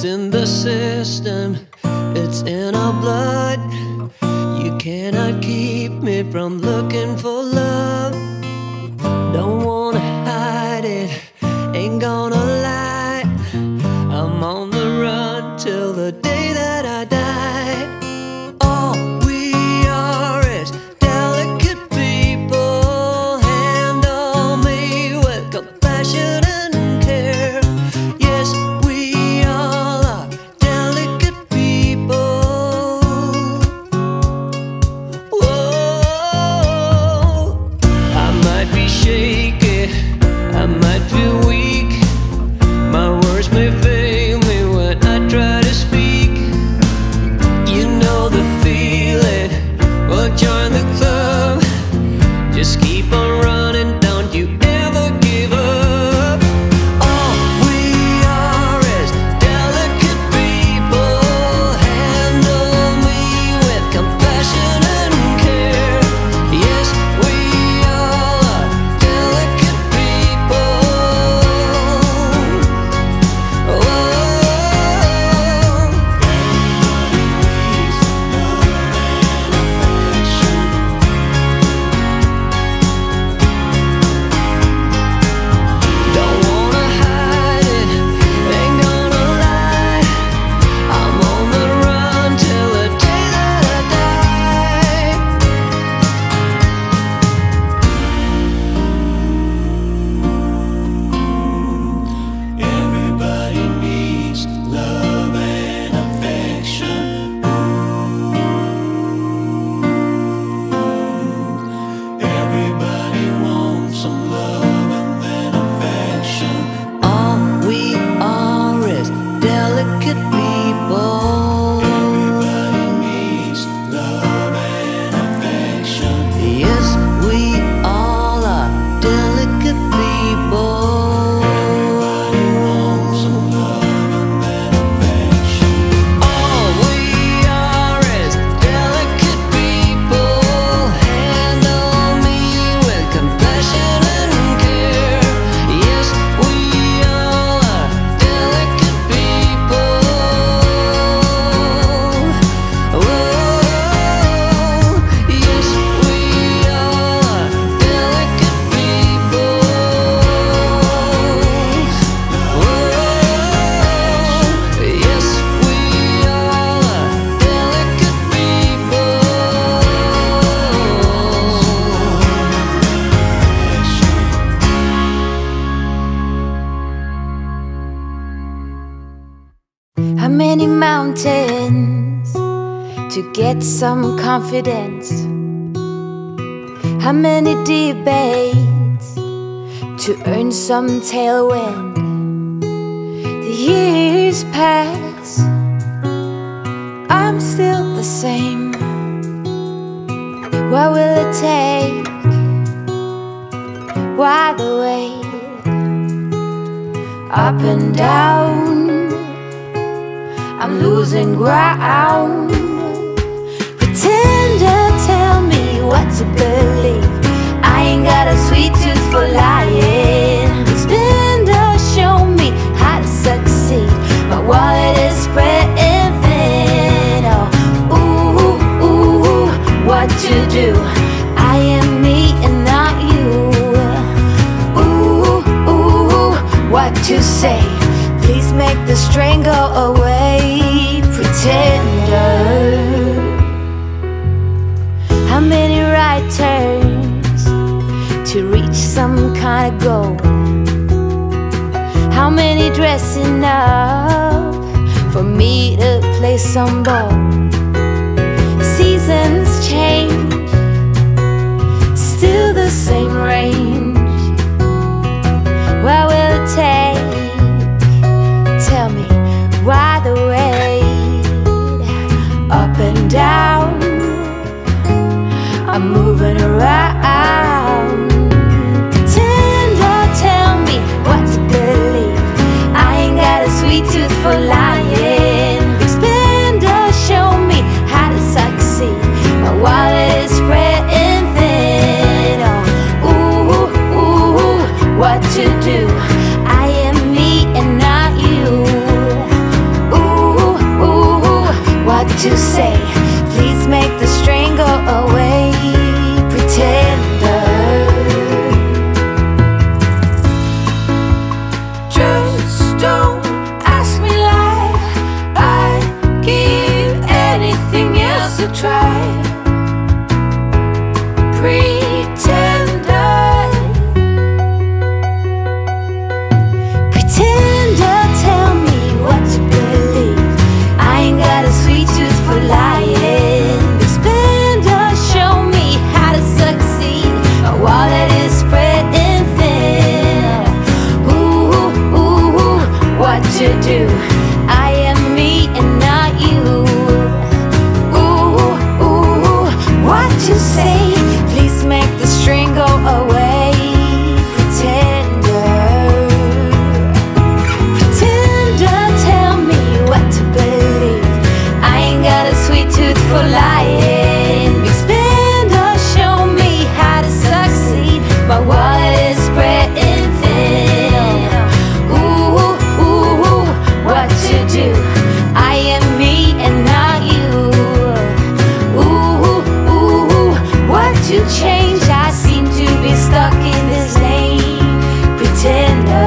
It's in the system, it's in our blood. You cannot keep me from looking for love. Don't wanna hide it, ain't gonna lie. I'm on the run till the day that I die. All we are is delicate people. Handle me with compassion and care. Yes, we all are delicate people. Whoa, I might be shaky, I might feel weak. My words may fail. How many mountains to get some confidence? How many debates to earn some tailwind? The years pass, I'm still the same. What will it take? Why the wait? Up and down, I'm losing ground. Pretender, tell me what to believe. I ain't got a sweet tooth for lying. Spender, show me how to succeed. My wallet is spread thin. Oh, ooh, ooh, what to do? I am me and not you. Ooh, ooh, what to say? Please make the strain go away, pretender. How many right turns to reach some kind of goal? How many dressing up for me to play some ball? Seasons change, still the same range. What will it take? Tell me why the wait? Up and down, I'm moving around. Pretender, tell me what to believe. I ain't got a sweet tooth for lying. Spender, show me how to succeed. My wallet is spreading thin. Oh, ooh, ooh, what to do? I am me and not you. say, please make the string go away. Pretender, pretender, tell me what to believe. I ain't got a sweet tooth for lying. Big spender, show me how to succeed. My wallet is spreading thin. Ooh, ooh, ooh, what to do? I am me and not you. Ooh, ooh, ooh, what to change? I seem to be stuck in this lane. Pretender.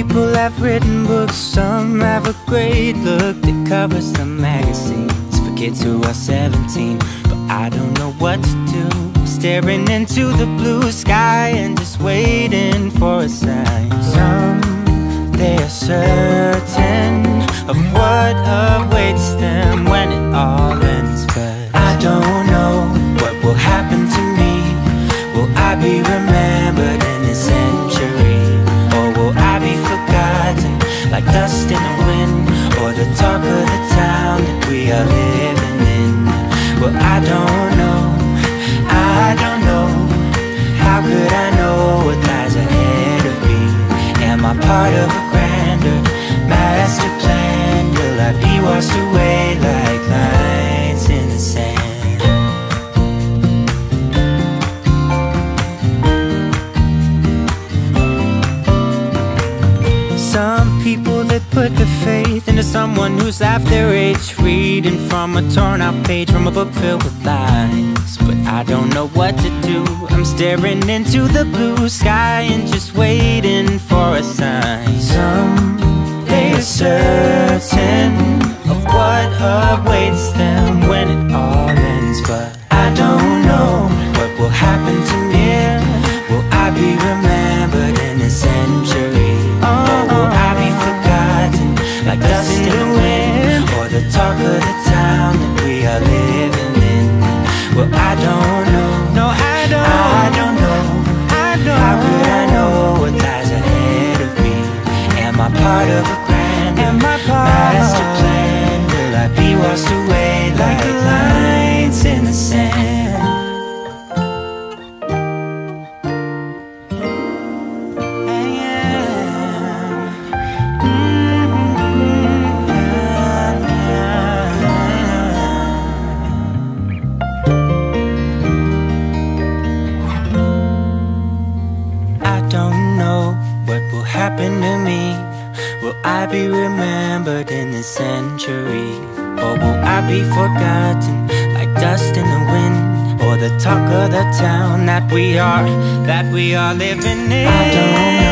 People have written books, some have a great look that covers the magazines for kids who are 17. But I don't know what to do, I'm staring into the blue sky and just waiting for a sign. Some, they are certain of what awaits them when it all ends, but I don't know what will happen to me. Will I be remembered in a century? Like dust in the wind, or the talk of the town that we are living in. Well, I don't know, I don't know. How could I know what lies ahead of me? Am I part of a grander master plan? Will I be washed away like lines in the sand? People that put their faith into someone who's half their age, reading from a torn out page from a book filled with lies. But I don't know what to do, I'm staring into the blue sky and just waiting for a sign. Some, they are certain of what awaits them when it all ends, but I don't know what will happen to me. Will I be remembered in a century? Like dust in the wind, or the talk of the town that we are living in. Well, I don't know. No, I don't. I don't know. I don't. How could I know what lies ahead of me? Am I part of a grand master plan? Will I be washed away like lines in the sand? Happen to me? Will I be remembered in this century? Or will I be forgotten like dust in the wind? Or the talk of the town that we are living in? I don't know.